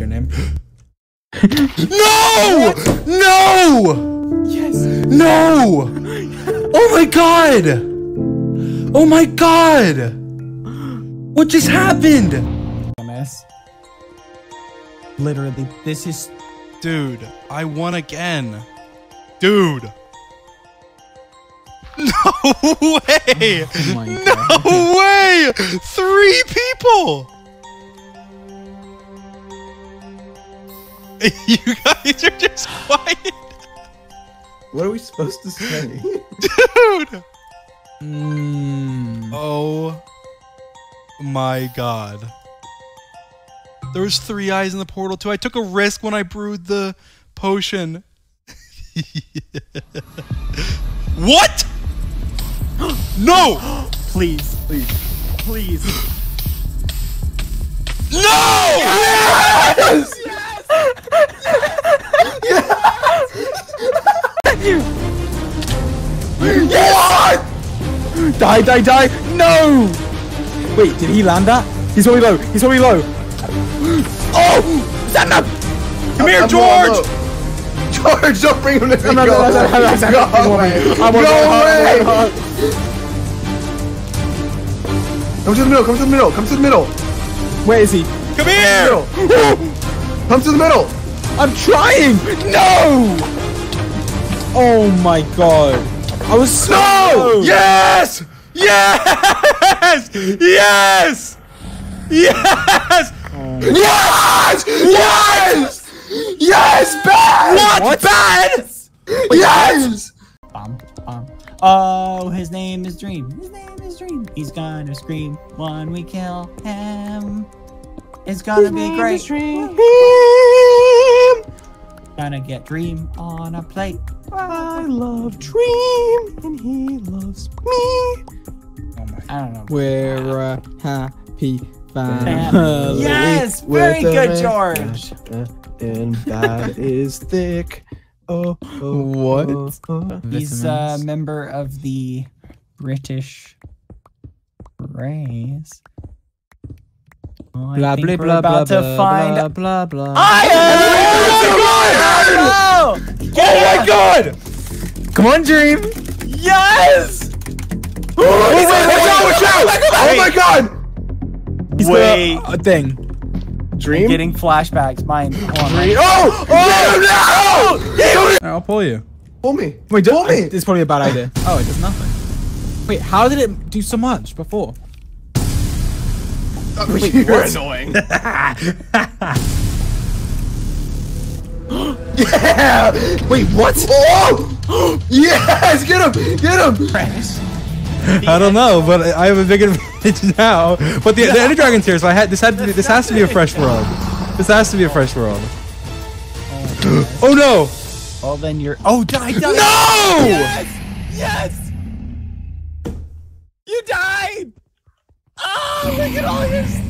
your name. No! No! Yes. No! Oh my god! Oh my god! What just happened? MS. Literally, this is... Dude, I won again. Dude. No way! Oh no way! 3 people! You guys are just quiet. What are we supposed to say? Dude! Mm. Oh. My god. There was 3 eyes in the portal too. I took a risk when I brewed the potion. What? No! Please, please, please. No! Yes! Yes! Yes! Thank you! Yes! What? Die, die, die! No! Wait, did he land that? He's already low, he's already low! Oh! Stand up! Come here, George! George, don't bring him to me! Go away! Come to the middle, come to the middle, come to the middle! Where is he? Come here! Come to the middle! I'm trying! No! Oh my god. I was so low! Yes! Yes! Yes! Yes! Oh. Yes! Yes! Yes, Ben! What? Ben? Wait, yes! Oh, his name is Dream. His name is Dream. He's gonna scream when we kill him. It's gonna be great. Dream. Gonna get Dream on a plate. I love Dream and he loves me. Oh my. I don't know. We're happy family. Yes, very good, George. And that is thick. Oh, oh what? Oh, oh. He's a member of the British race. Oh, blah, blah, blah, about blah, to find blah, blah, blah, blah. I am! Oh, my god! Come on, Dream! Yes! Oh, my god! He's got a thing. Dream? I'm getting flashbacks. Mine. Oh! Oh! No! No! Right, I'll pull you. Pull me. Wait, pull me. It's probably a bad idea. Oh, it does nothing. Wait, how did it do so much before? Oh, wait, you're annoying. Yeah! Wait, what? Oh! Yes! Get him! Get him! Press. I don't know, but I have a big advantage now. But the Ender Dragon's here, so I this has to be a fresh world. This has to be a fresh world. Oh no! Well then you're die, die! No! Yes! Yes! You died! Oh, look at all your stuff!